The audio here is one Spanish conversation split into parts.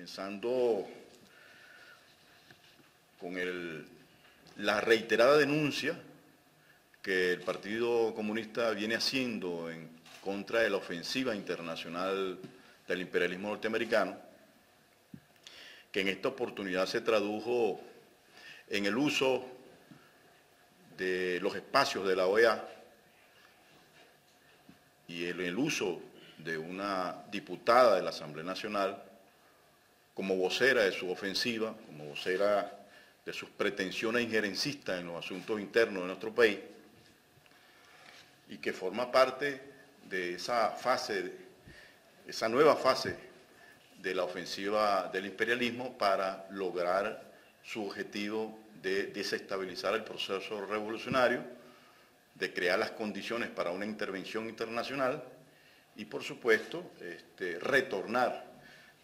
Comenzando con la reiterada denuncia que el Partido Comunista viene haciendo en contra de la ofensiva internacional del imperialismo norteamericano, que en esta oportunidad se tradujo en el uso de los espacios de la OEA y el uso de una diputada de la Asamblea Nacional como vocera de su ofensiva, como vocera de sus pretensiones injerencistas en los asuntos internos de nuestro país, y que forma parte de esa fase, esa nueva fase de la ofensiva del imperialismo para lograr su objetivo de desestabilizar el proceso revolucionario, de crear las condiciones para una intervención internacional y, por supuesto, retornar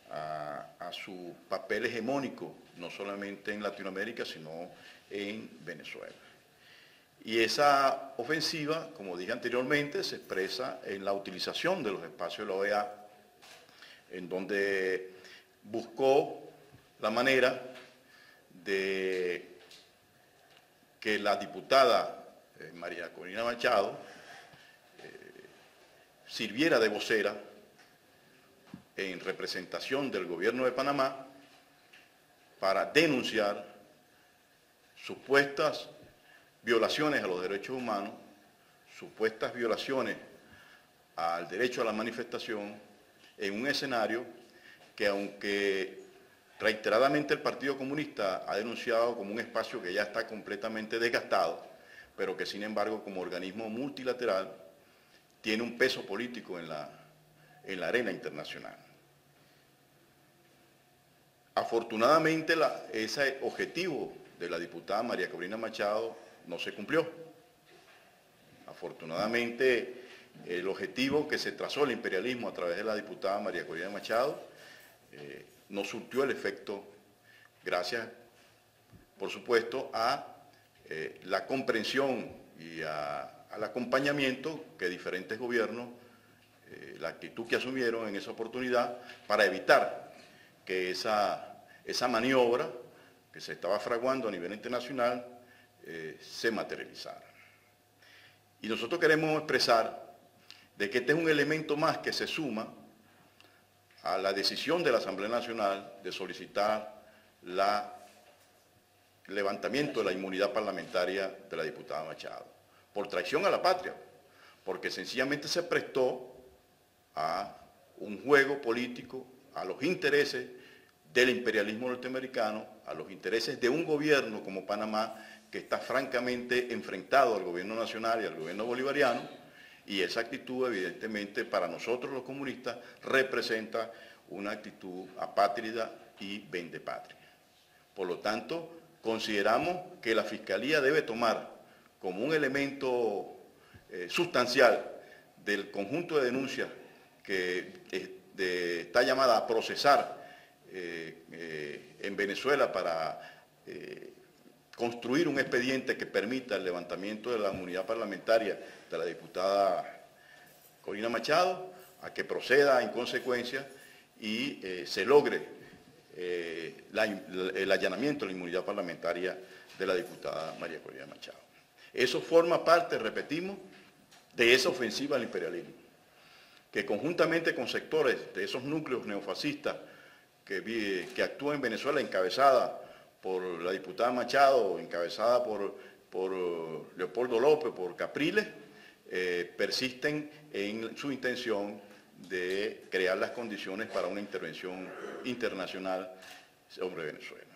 a su papel hegemónico, no solamente en Latinoamérica, sino en Venezuela. Y esa ofensiva, como dije anteriormente, se expresa en la utilización de los espacios de la OEA, en donde buscó la manera de que la diputada María Corina Machado sirviera de vocera en representación del gobierno de Panamá para denunciar supuestas violaciones a los derechos humanos, supuestas violaciones al derecho a la manifestación, en un escenario que, aunque reiteradamente el Partido Comunista ha denunciado como un espacio que ya está completamente desgastado, pero que sin embargo como organismo multilateral tiene un peso político en la arena internacional. Afortunadamente, ese objetivo de la diputada María Corina Machado no se cumplió. Afortunadamente, el objetivo que se trazó el imperialismo a través de la diputada María Corina Machado no surtió el efecto, gracias, por supuesto, a la comprensión y al acompañamiento que diferentes gobiernos, la actitud que asumieron en esa oportunidad para evitar que esa maniobra que se estaba fraguando a nivel internacional se materializara. Y nosotros queremos expresar de que este es un elemento más que se suma a la decisión de la Asamblea Nacional de solicitar el levantamiento de la inmunidad parlamentaria de la diputada Machado, por traición a la patria, porque sencillamente se prestó a un juego político, a los intereses del imperialismo norteamericano, a los intereses de un gobierno como Panamá, que está francamente enfrentado al gobierno nacional y al gobierno bolivariano, y esa actitud, evidentemente, para nosotros los comunistas, representa una actitud apátrida y vendepatria. Por lo tanto, consideramos que la Fiscalía debe tomar como un elemento sustancial del conjunto de denuncias que está llamada a procesar en Venezuela para construir un expediente que permita el levantamiento de la inmunidad parlamentaria de la diputada Corina Machado, a que proceda en consecuencia y se logre el allanamiento de la inmunidad parlamentaria de la diputada María Corina Machado. Eso forma parte, repetimos, de esa ofensiva al imperialismo, que conjuntamente con sectores de esos núcleos neofascistas que actúan en Venezuela, encabezada por la diputada Machado, encabezada por Leopoldo López, por Capriles, persisten en su intención de crear las condiciones para una intervención internacional sobre Venezuela.